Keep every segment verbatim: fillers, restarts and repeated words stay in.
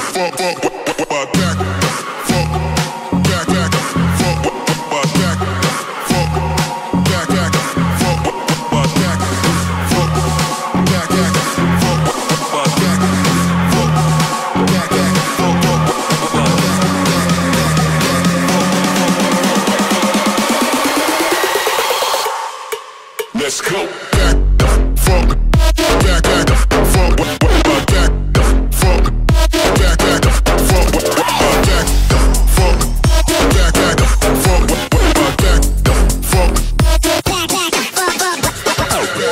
fuck, fuck, fuck, fuck back. Fuck, back, back, fuck, fuck back. Fuck, back, back, fuck, fuck back. Fuck, back, back, fuck, fuck back. Fuck, back, back, fuck, fuck back. Let's go back, fuck, back, back, fuck, fuck back. Fuck. Let's go back, fuck, back, back, fuck, back, back,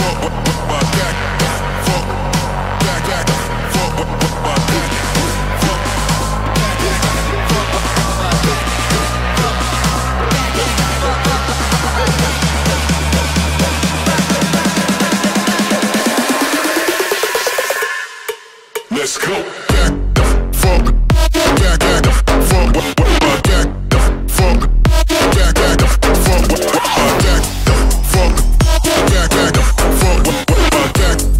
fuck, back, back, fuck, back, fuck, back, back, fuck, back, fuck, back, back, fuck.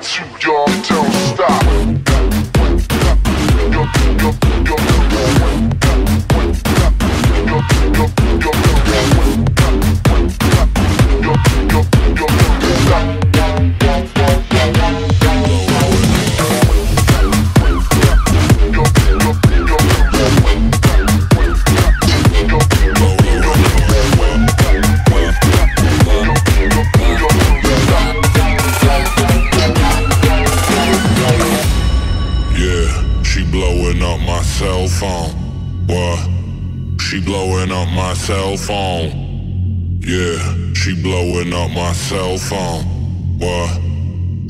get to, y'all don't stop. Go, go, go, go, go, go, go, go, cell phone, what? She blowing up my cell phone. Yeah, she blowing up my cell phone. What?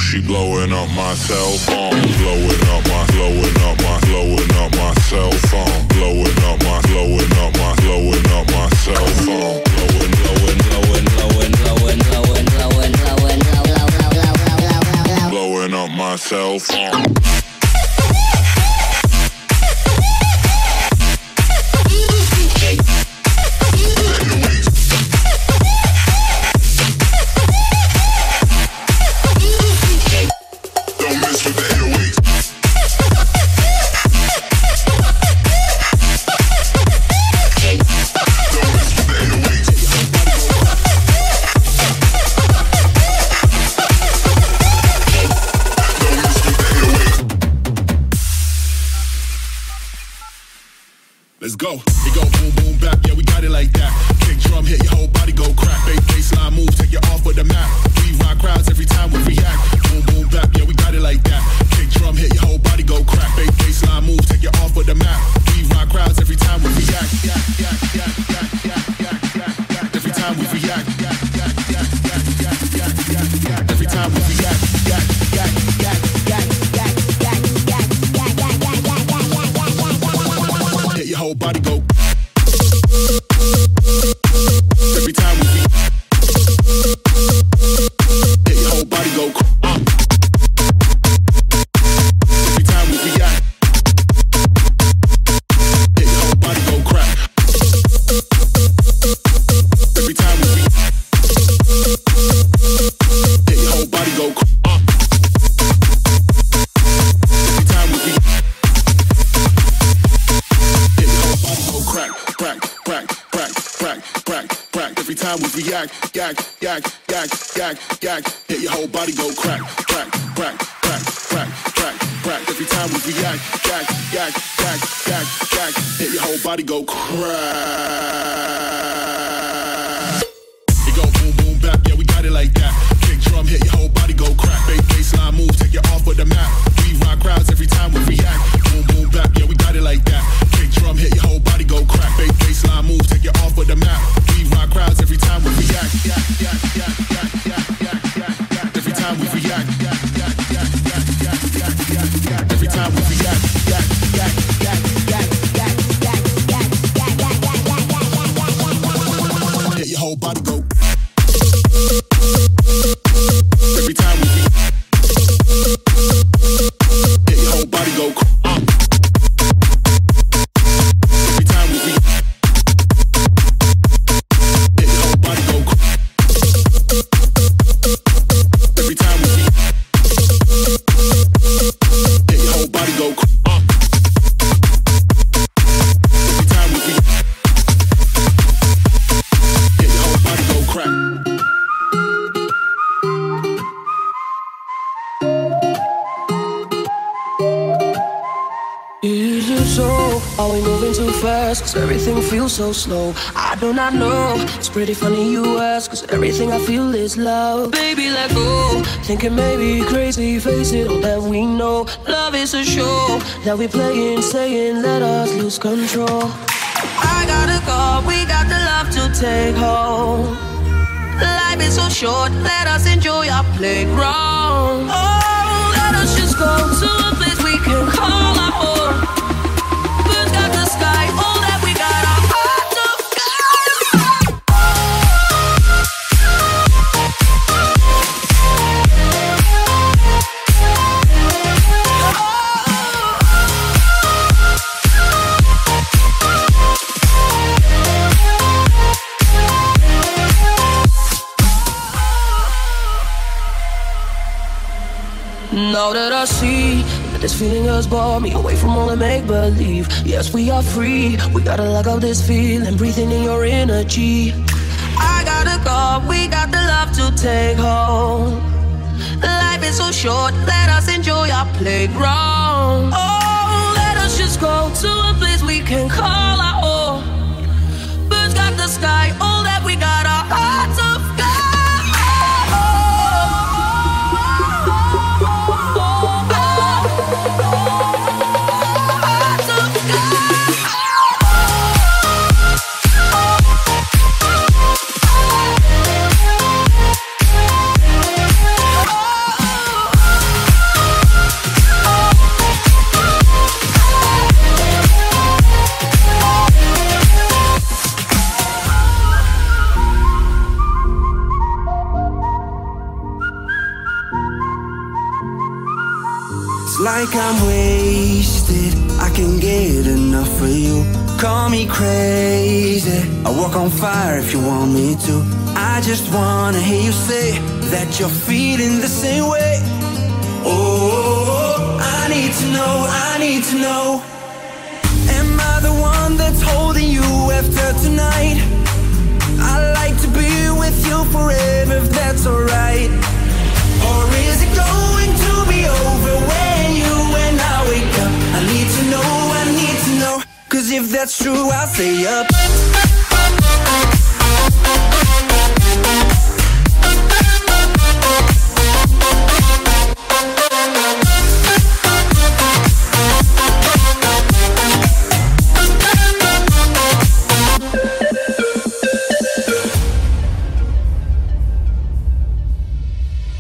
She blowing up my cell phone. Blowing up my, blowing up my, blowing up my cell phone. Blowing up my, blowing up my, blowing up my cell phone. Blowing, blowing, blowing, blowing, blowing, blowing, blowing, blowing, blowing, blowing up my cell phone. Let's go. It go boom, boom, bap, yeah, we got it like that. Kick drum, hit your whole body, go crack. Big baseline moves, take you off of the map. We rock crowds every time we react. Boom, boom, bap, yeah, we got it like that. Kick drum, hit your whole body, go crack. Big baseline moves, take you off of the map. We rock crowds every time we react. Every time we react. Every time we react. Whole body go. Every time we beat, yeah, your whole body go. Uh. Every time we react, yeah, your whole body go crack. Every time we beat, yeah, your whole body go. Uh. Every time we react, yak, yak, yak, yak, yak, hit your whole body go crack, crack, crack, crack, crack, crack, crack. Every time we react, yak, yak, yak, yak, yak, hit your whole body go crack. It go boom, boom, bap, yeah, we got it like that. Kick drum, hit your whole body go crack. Big baseline moves, take you off of the map. We rock crowds every time we react. Boom, boom, bap, yeah, we got it like that. Kick drum, hit your whole body go crack. Big baseline moves, take you off of the map. Crowds every time we react. Every time we react. Every time we react. Hit your whole body go. Every time we react. Hit your whole body go. Cause everything feels so slow. I do not know. It's pretty funny you ask, cause everything I feel is love. Baby, let go. Thinking maybe crazy, face it, all that we know. Love is a show that we playing, saying let us lose control. I gotta go, we got the love to take home. Life is so short, let us enjoy our playground. Oh, let us just go to a place we can call our home. Now that I see that this feeling has brought me away from all the make-believe. Yes, we are free, we gotta lock out this feeling, breathing in your energy. I gotta go, we got the love to take home. Life is so short, let us enjoy our playground. Oh, let us just go to a place we can call our own. Birds got the sky, all that we got our hearts of God. Like I'm wasted, I can get enough for you. Call me crazy, I walk on fire if you want me to. I just wanna hear you say that you're feeling the same way. Oh, I need to know, I need to know. Am I the one that's holding you after tonight? I'd like to be with you forever if that's alright. Or is it going to be over when wake up? I need to know, I need to know. 'Cause if that's true, I'll stay up.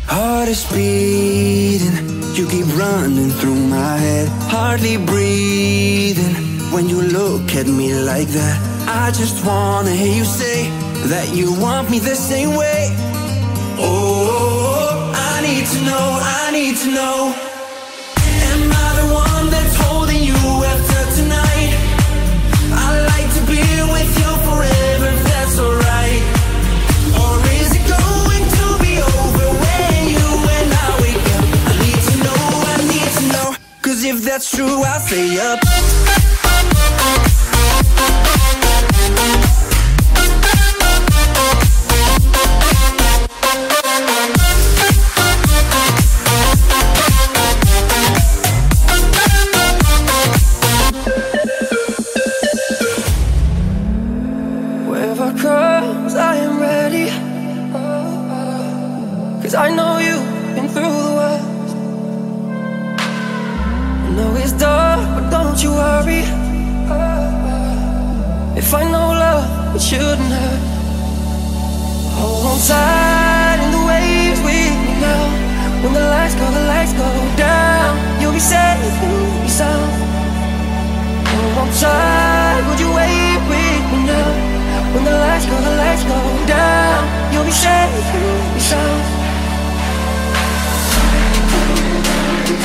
Heart is beating, you keep running through my head. Hardly breathing when you look at me like that. I just wanna hear you say that you want me the same way. Oh, I need to know, I need to know. Am I the one that's holding you after tonight? I'd like to be with you forever if that's alright. Or is it going to be over when you and I wake up? I need to know, I need to know. 'Cause if that's true, I'll stay up. Wherever comes, I am ready. 'Cause I know you've been through the worst. I know it's dark, but don't you worry. If I know love, it shouldn't hurt. Hold on tight in the waves with me now. When the lights go, the lights go down, you'll be safe and you'll be sound. Hold on tight, would you wait with me now? When the lights go, the lights go down, you'll be safe and you'll be sound. Make me in the middle.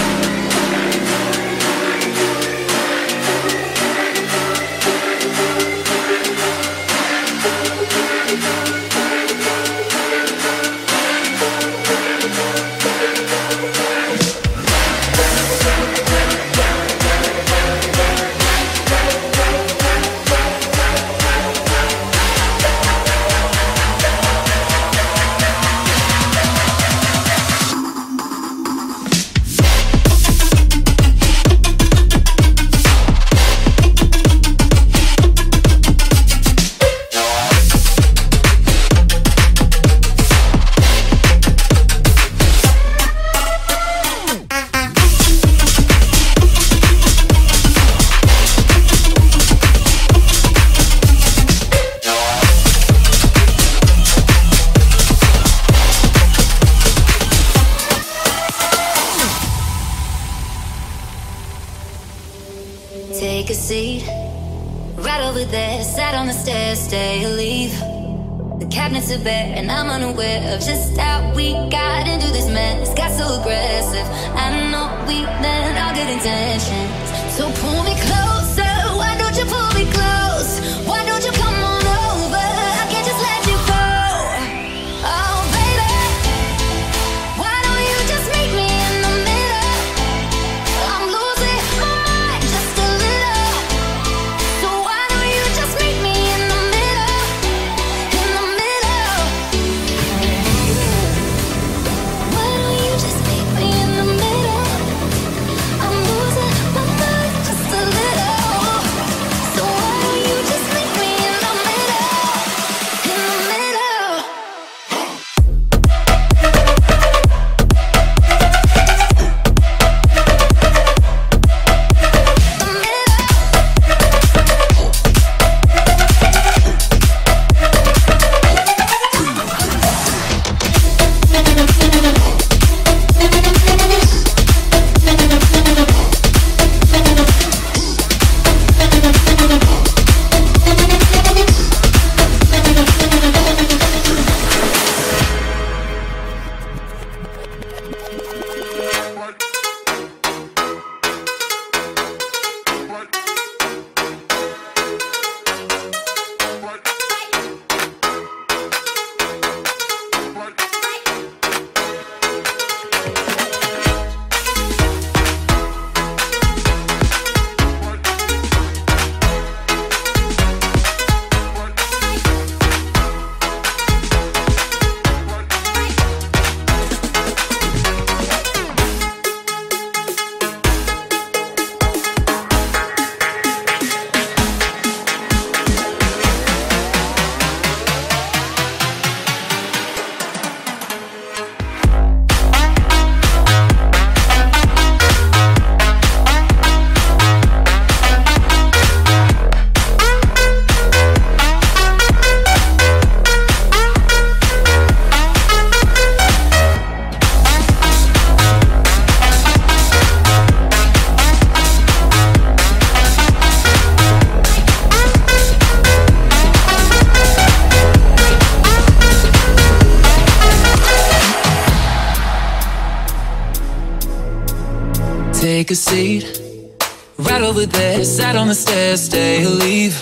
Take a seat, right over there, sat on the stairs, stay or leave.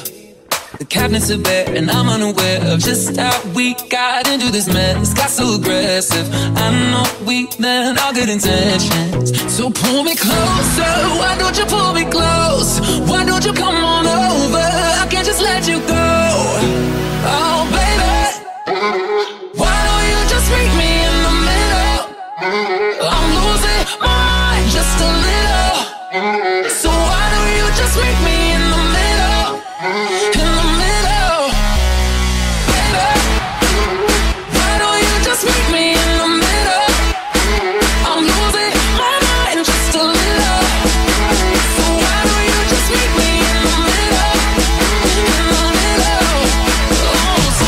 The cabinets are bare and I'm unaware of just how we got into this mess. Got so aggressive, I know we meant all good intentions. So pull me closer, why don't you pull me close? Why don't you come on over, I can't just let you go. Oh baby, why don't you just meet me in the middle? I'm losing my mind just a little. So why don't you just meet me in the middle? In the middle, baby. Why don't you just meet me in the middle? I'm losing my mind just a little. So why don't you just meet me in the middle? In the middle, oh.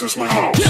this is my This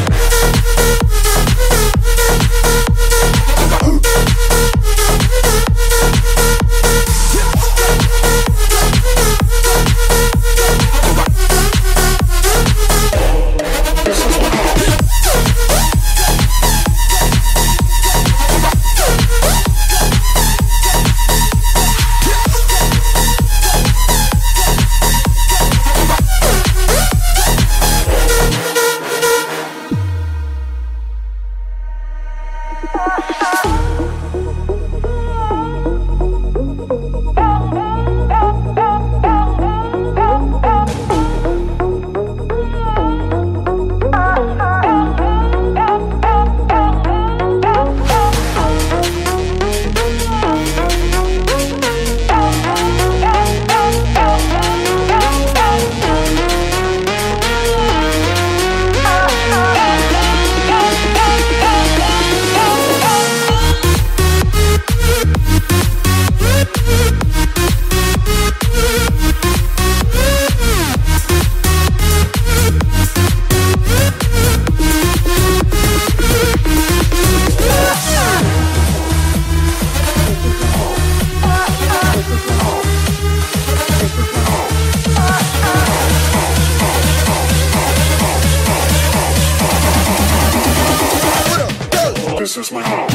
is my house.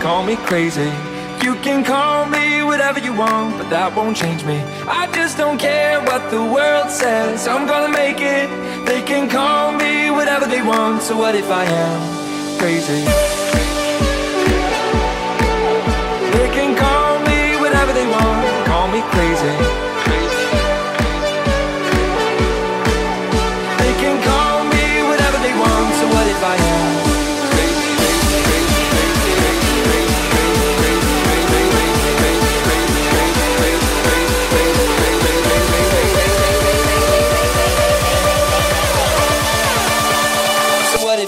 Call me crazy, you can call me whatever you want, but that won't change me. I just don't care what the world says, I'm gonna make it. They can call me whatever they want, so what if I am crazy? They can call me whatever they want, call me crazy. They can call me whatever they want, so what if I am?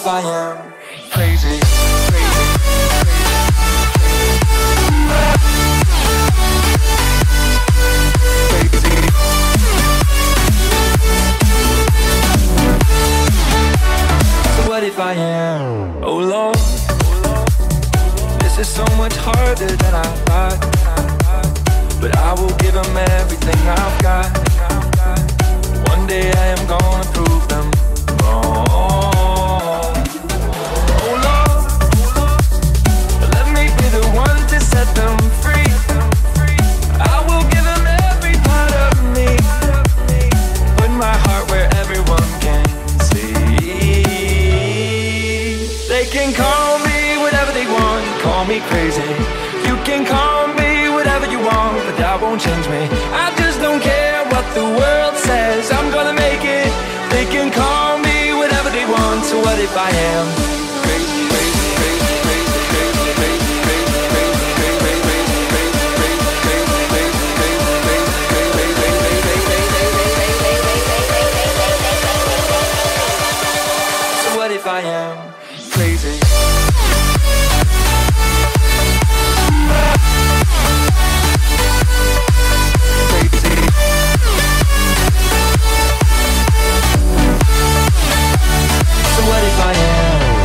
I am crazy. So what if I am? Oh Lord, this is so much harder than I thought, but I will give them everything I've got. One day I am gonna prove them wrong. Set them free. I will give them every part of me. Put my heart where everyone can see. They can call me whatever they want, call me crazy. You can call me whatever you want, but that won't change me. I just don't care what the world says, I'm gonna make it. They can call me whatever they want, so what if I am crazy? I am crazy. Crazy. So what if I am?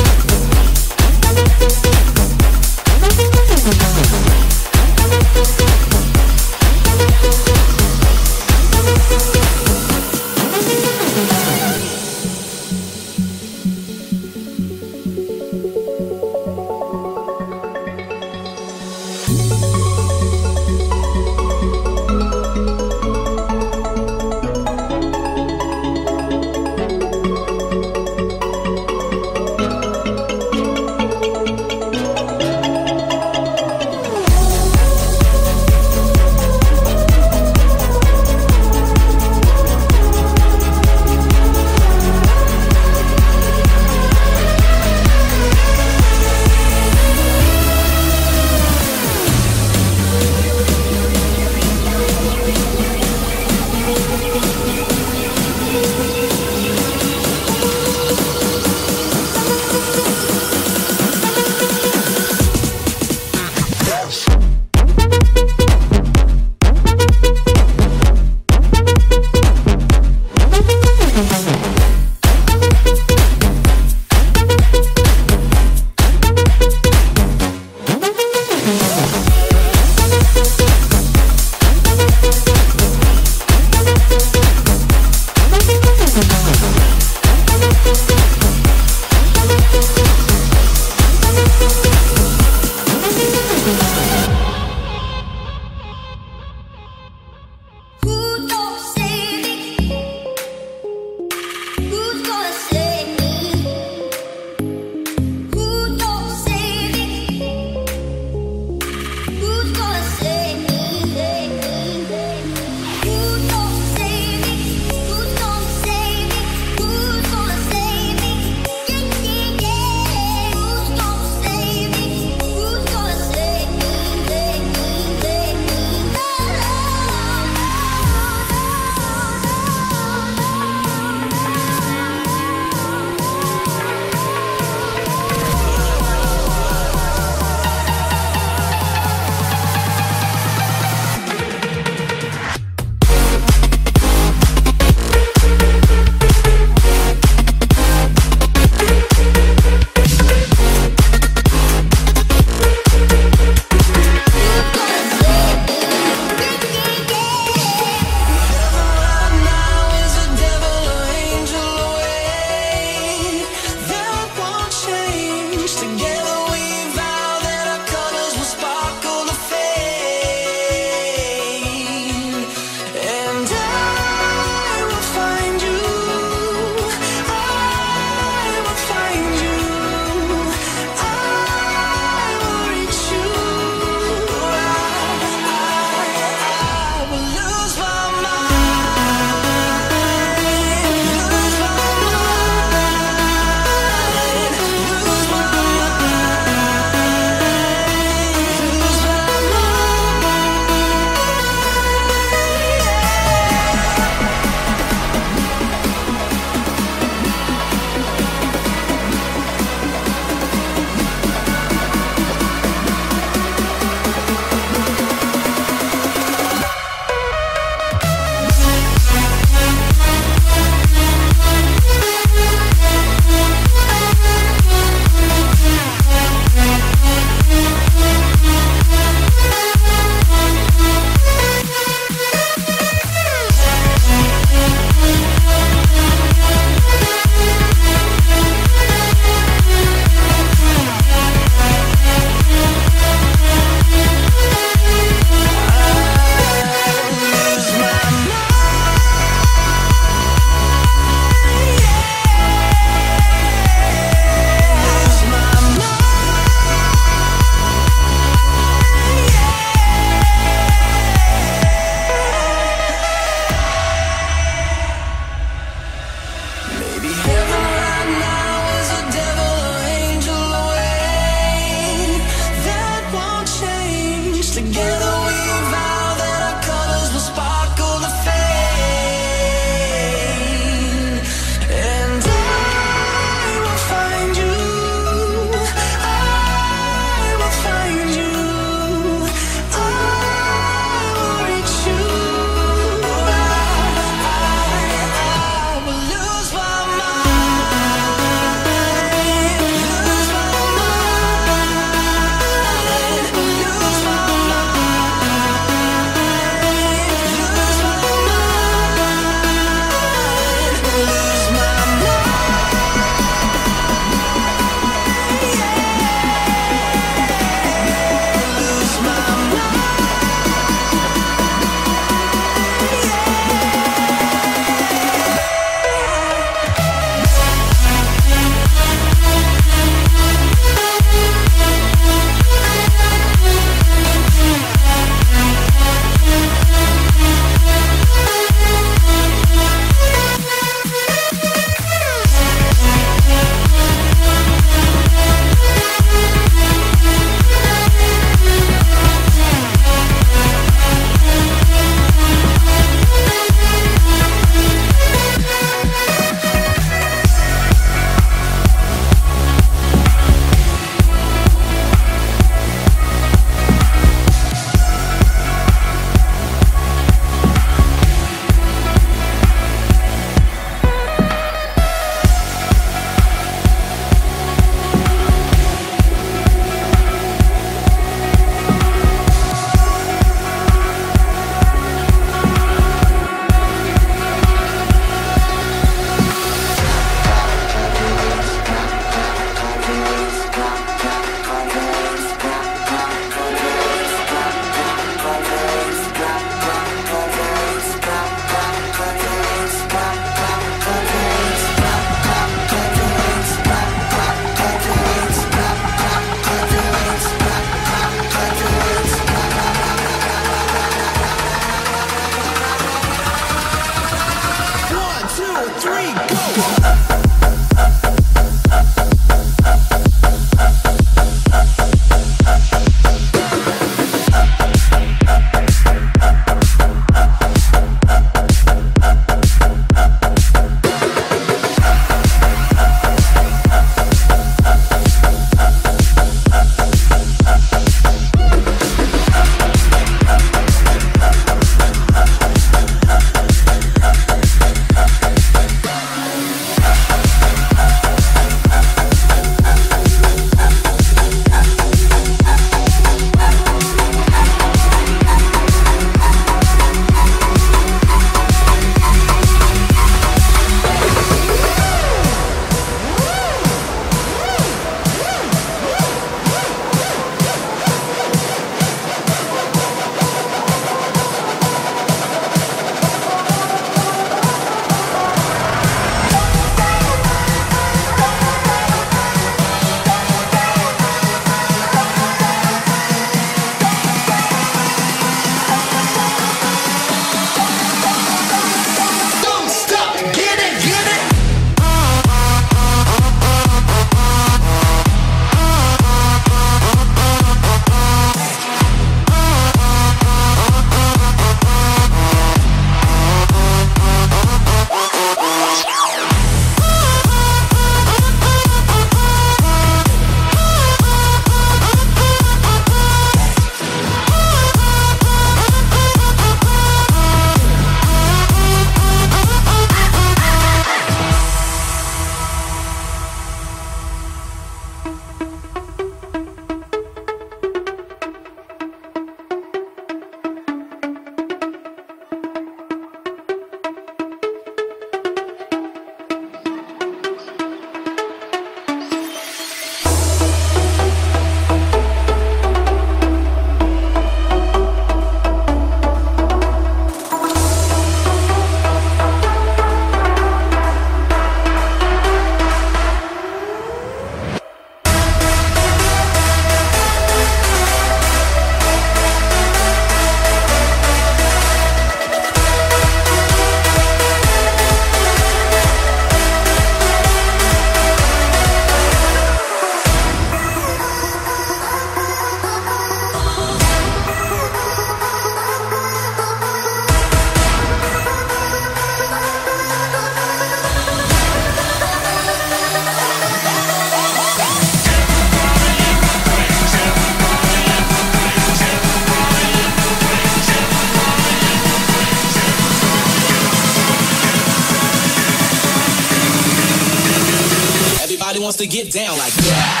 else to get down like that.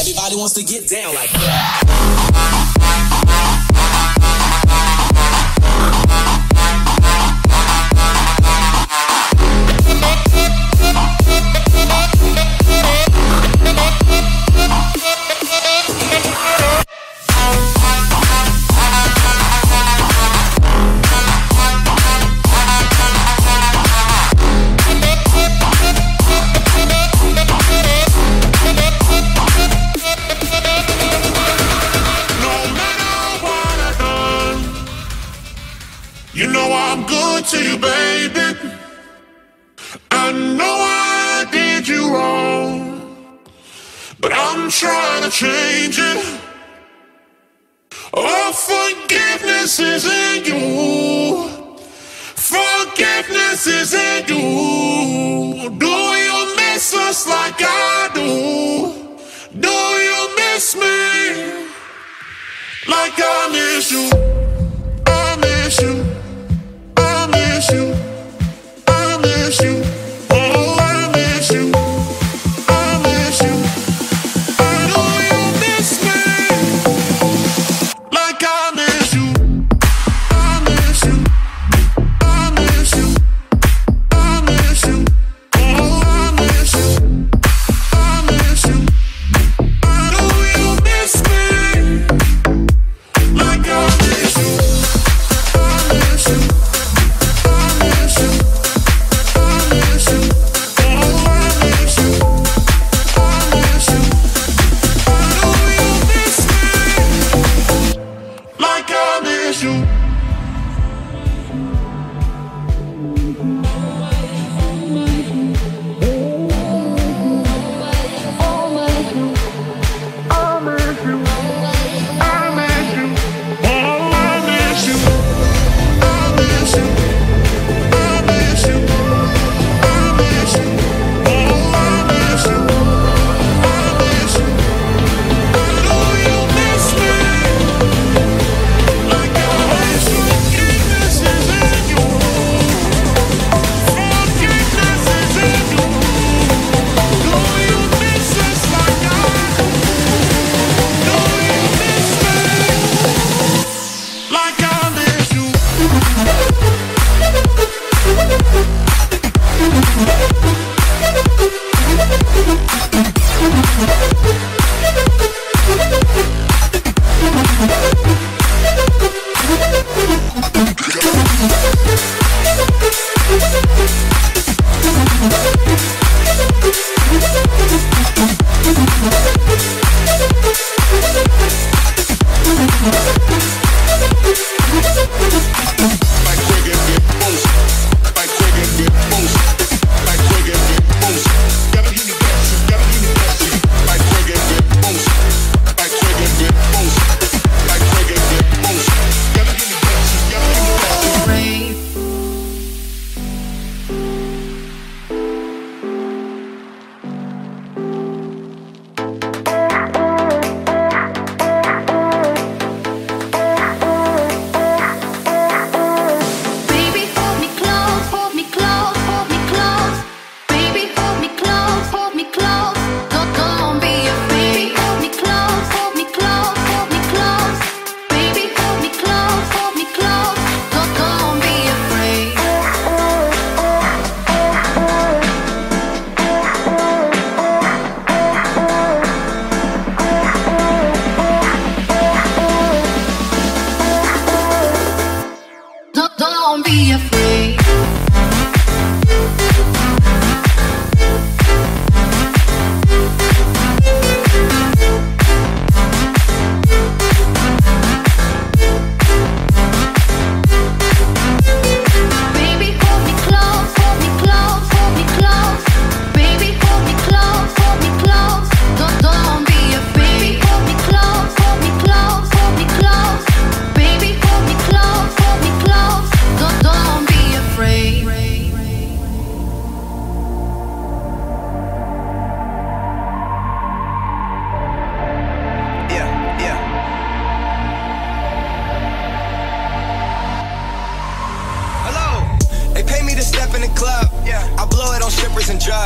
Everybody wants to get down like that. You know I'm good to you, baby. I know I did you wrong, but I'm trying to change it. Oh, forgiveness isn't you. Forgiveness isn't you. Do you miss us like I do? Do you miss me like I miss you? I miss you. I miss you, I miss you, oh I miss you, I miss you, I know you miss me, like I miss you, I miss you, I miss you, I miss you, oh I miss you, I miss you, I know you miss me, like I miss you, I miss you.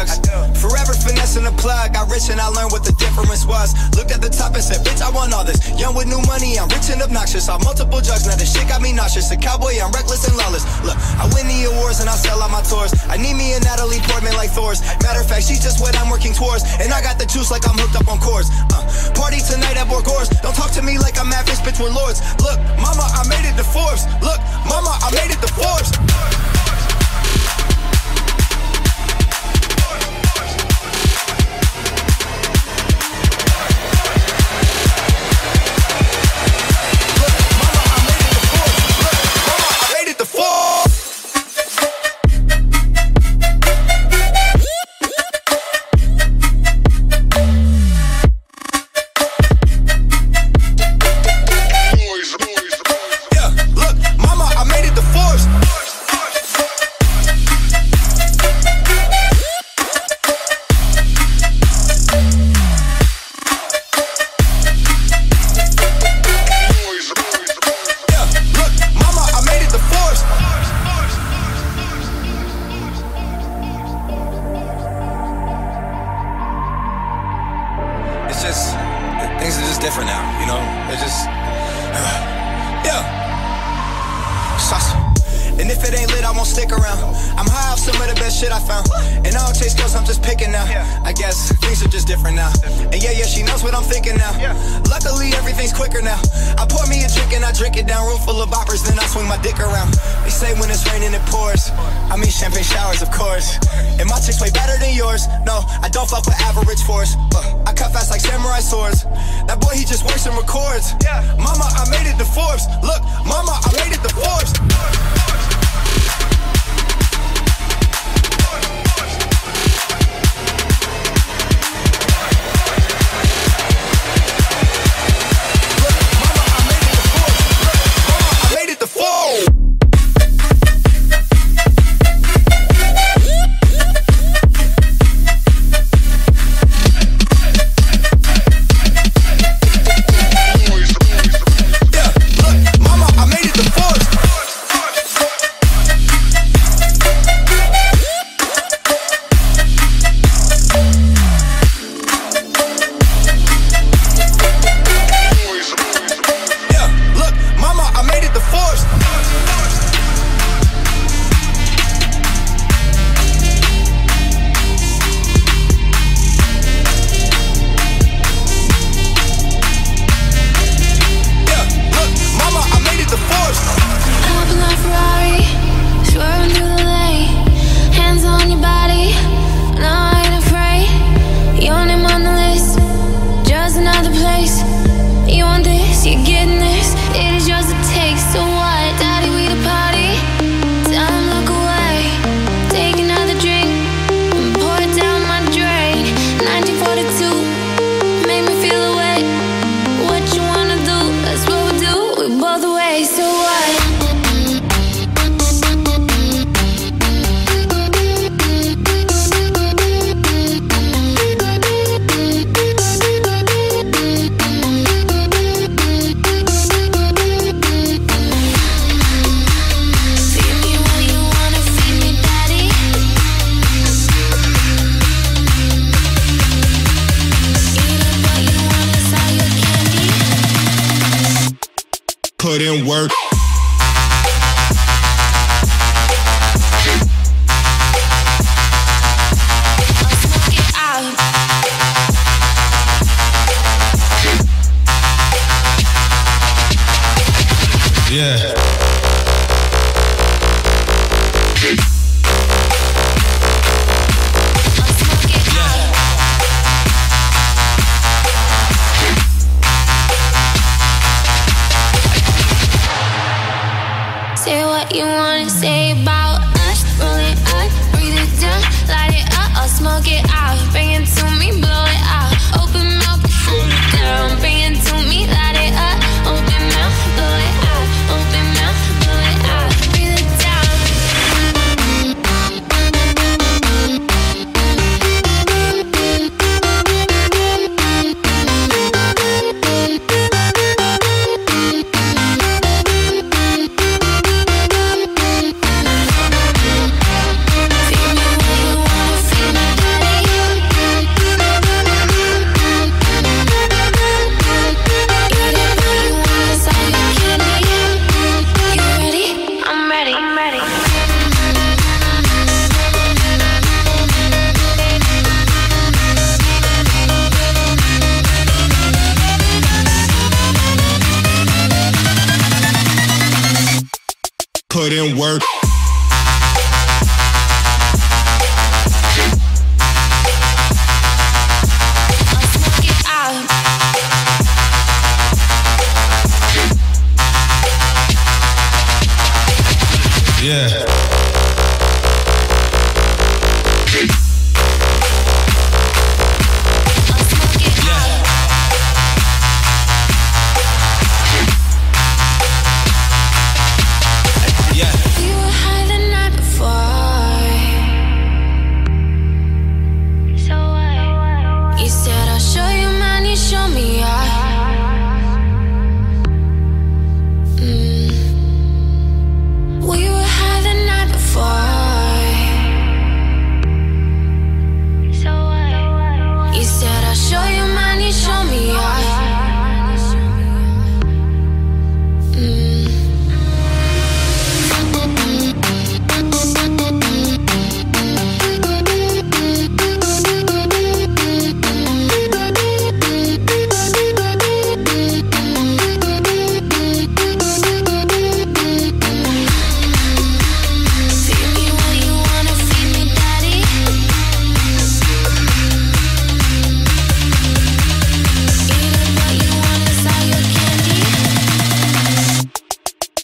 drugs. Forever finessing the plug. Got rich and I learned what the difference was. Looked at the top and said, bitch, I want all this. Young with new money, I'm rich and obnoxious. Off multiple drugs, now this shit got me nauseous. A cowboy, I'm reckless and lawless. Look, I win the awards and I sell out my tours. I need me a Natalie Portman like Thor's. Matter of fact, she's just what I'm working towards. And I got the juice like I'm hooked up on Coors. Uh, party tonight at Borgores. Don't talk to me like I'm average, bitch, we're lords. Look, mama, I made it to Forbes. Look, mama, I made it to Forbes. Just things are just different now, you know. It's just uh, yeah. Sauce. And if it ain't lit, I won't stick around. I'm high off some of the best shit I found. And I don't chase girls, I'm just picking now. I guess things are just different now. And yeah, yeah, she knows what I'm thinking now. Luckily, everything's quicker now. I pour me a drink and I drink it down. Room full of boppers, then I swing my dick around. They say when it's raining, it pours. I mean champagne showers, of course. And my chick's way better than yours. No, I don't fuck with average force. Uh, I cut fast like samurai swords. That boy, he just works and records. Mama, I made it to Forbes. Look, mama, I made it to Forbes. Put in work. Yeah. You wanna say about us? Roll it up, breathe it down, light it up, I'll smoke it out. Bring it to me, blow it out. Open mouth, shoot it down. Bring it to me, light it up. Open mouth, blow it out. Open mouth, blow it out. Breathe it down. put in work. Yeah.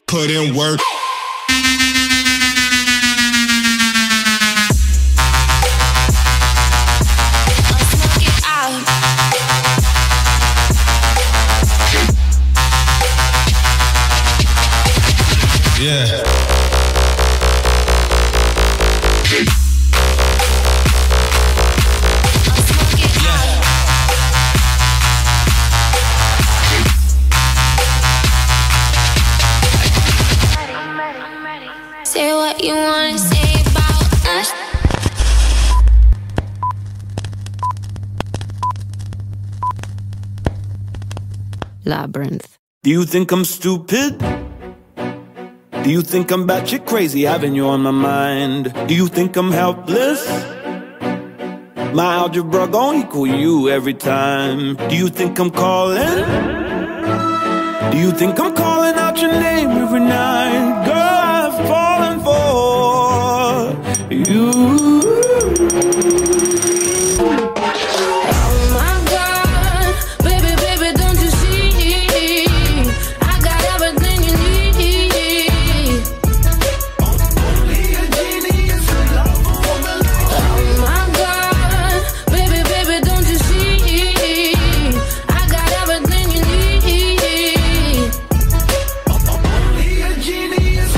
Put in work. Yeah. Say what you wanna say about us. Labyrinth. Do you think I'm stupid? Do you think I'm batshit crazy having you on my mind? Do you think I'm helpless? My algebra gon' equal you every time. Do you think I'm calling? Do you think I'm calling out your name every night? Girl, falling for you. Oh my God, baby, baby, don't you see? I got everything you need. Only a genius would love on the line. Oh my God, baby, baby, don't you see? I got everything you need. Only a genius.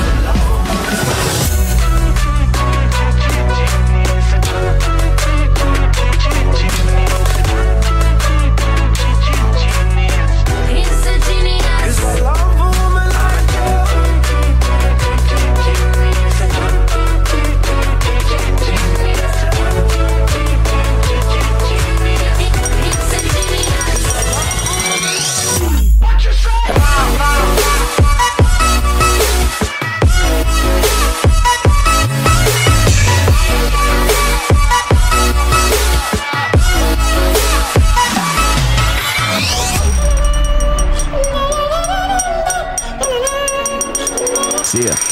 See ya.